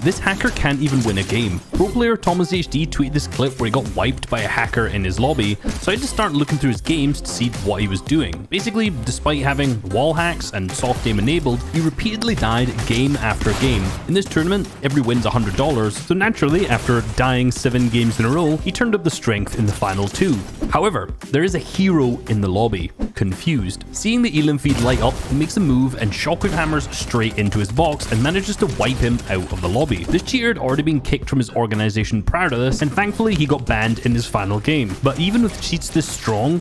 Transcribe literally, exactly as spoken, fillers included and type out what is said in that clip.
This hacker can't even win a game. Pro player Thomas H D tweeted this clip where he got wiped by a hacker in his lobby, so I just started looking through his games to see what he was doing. Basically, despite having wall hacks and soft aim enabled, he repeatedly died game after game. In this tournament, every win's one hundred dollars, so naturally, after dying seven games in a row, he turned up the strength in the final two. However, there is a hero in the lobby, Confused. Seeing the Elim feed light up, he makes a move and shockwave hammers straight into his box and manages to wipe him out of the lobby. This cheater had already been kicked from his organization prior to this, and thankfully he got banned in his final game. But even with cheats this strong,